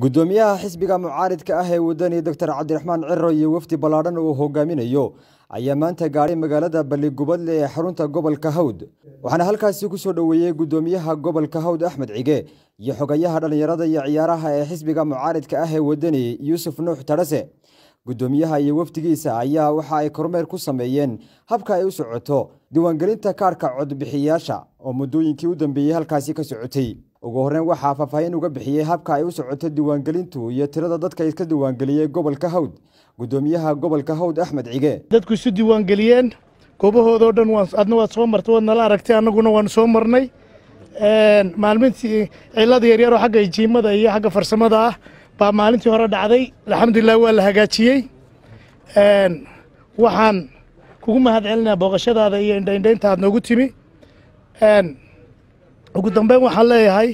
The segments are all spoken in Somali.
gudoomiyaha xisbiga mucaaridka ah ee wadani Dr. Cabdiraxmaan Cirro iyo wafdi balaaran oo hogaaminayo ayaa maanta gaaray magaalada Balligubadle ee xarunta gobolka Howd waxaana halkaas ku soo dhaweeyay gudoomiyaha gobolka Howd Axmed Cige iyo xogayaha dhalinyarada iyo ciyaaraha ee xisbiga mucaaridka ah ee wadani Yuusuf Nuux Tarase gudoomiyaha iyo wafdigiisa ayaa waxa ay kormeer ku sameeyeen habka ay u socoto diiwaangelinta kaarka codbixiyaasha oo mudooyinkii u dambeeyay halkaas ka socotay ugu horeen waxa faahfaahin uga bixiyay habka ay u socoto diiwaangelintu iyo tirada dadka iska diiwaangeliyay gobolka Howd gudoomiyaha gobolka Howd Axmed Cige dadku isu diiwaangeliyeen goobahooda dhan adna waa soo martay wadna la aragtay anaguna waan soo marnay maalmintii cilada yaryar oo xagga jiimada iyo xagga farsamada ah baa maalintii hore dhacday alxamdulillah waa la hagaajiyay waxaan kugu mahadcelinaa booqashadaada iyo indheynta aad noogu timi ugu dambeyn waxaan leeyahay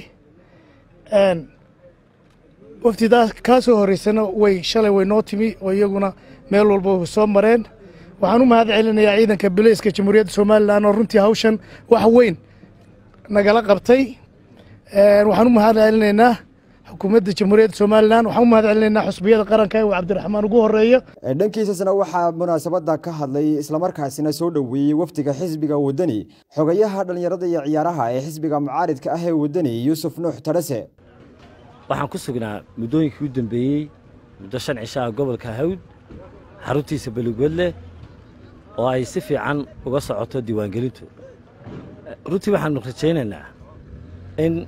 waftidaas ka soo horeysana way shalay way noo timi oo iyaguna meel walba soo mareen waxaan u mahadcelinayaa ciidanka bilayska jamhuuriyadda Soomaaliland oo runtii hawshan wax weyn nagala qabtay waxaan u mahadcelinaynaa حكومة جمهورية سوماليلاند waxaan u mahadcelinaynaa xusbiyada qaranka ee Cabdiraxmaan ugu horeeyo dhankiisana waxa munaasabada ka hadlay isla markaasina soo dhaweeyay waftiga xisbiga wadani xogayaha dhalinyarada iyo ciyaaraha ee xisbiga mucaaridka ah ee wadani Yuusuf Nuux Tarase waxaan ku sugnaa mudooyinkii u dambeeyay muddo shan cishaa gobolka Howd xaruntiisa Balligubadle oo ay si fiican uga socoto diiwaangelintu runtii waxaan rajaynaynaa in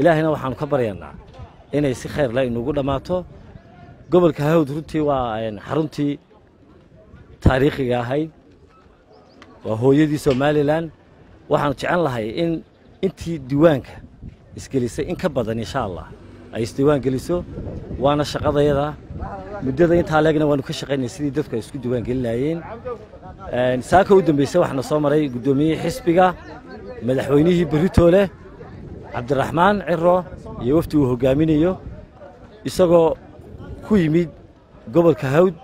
ilaahina waxaan ka baryaynaa inay si xeer la inugu dhamaato gobolka Howd runtii waa xaruntii taariikhiga ahayd oo hooyadii Soomaaliland waxaan jeclaan lahay in intii diiwaanka isgelisay in ka badan insha Allah ay isdiiwaan geliso waana shaqadayada muddada inta leegna waan ka shaqeynay sidii dadka isku diiwaan gelinayeen saaka u dambeysay waxna soo maray gudoomiyaha xisbiga madaxweynihii Baritoole Cabdiraxmaan Cirro iyo wafdi uu hogaaminayo isagoo ku yimid gobolka Howd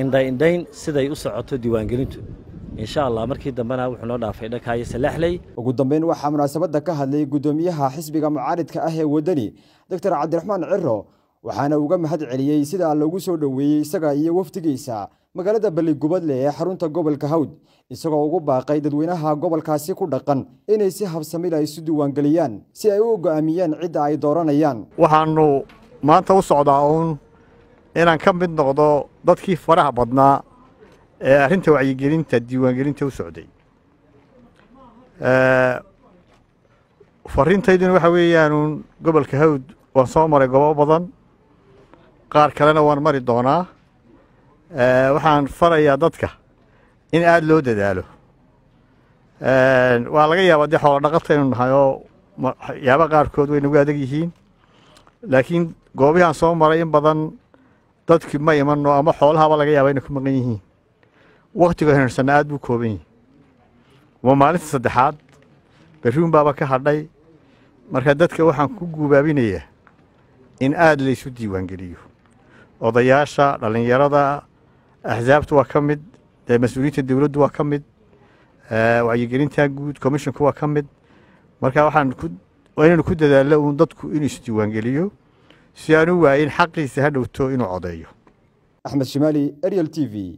indhayn siday u socoto diiwaangelintu insha Allah markii dambana wuxuu noo dhaafay dhakaayo salaxley ugu dambeyn waxa munaasabada ka hadlay gudoomiyaha xisbiga mucaaridka ah ee wadani Dr. Cabdiraxmaan Cirro waxaana uga mahadceliyay sida loogu soo dhaweeyay isaga iyo wafdigiisa magaalada Balligubadle ee xarunta gobolka Howd isagoo ugu baaqay dadweynaha gobolkaasi ku dhaqan inay si habsami leh isu diiwaan galiyaan si ay u go'aamiyaan cid ay dooranayaan waxaanu maanta u socdaa inaan ka mid noqdo dadkii faraha badnaa ee arinta wacyigelinta diiwaangelinta u socday fariintaydina waxa weeyaan gobolka Howd waan soo maray goobo badan qaar kalena waan mari doonaa waxaan farayaa dadka in aad loo dadaalo waa laga yaabaa dad xoolo dhaqateen hayo yaaba qaarkood way nuga adag yihiin laakiin goobahan soo maray in badan dadkii ma imanno ama xoolaha laga yaabaa inay ku maqan yihiin waqtiga heersan aad buu kooban yahay waa maalinta saddexaad barruun baaba ka hadhay marka dadka waxaan ku guubaabinayaa in aad la isu diiwaan geliyo odayaasha dhalinyarada ahzaabtu waa ka mid mas'uuliyadda dawladdu waa ka mid wacyigelinta guud commissionku waa ka mid marka waxaan ku dadaalaa dadku inuu isu diiwaan geliyo si aanu waayin xaqiisa hadhowto inuu codeeyo Axmed Shimaali Ariel TV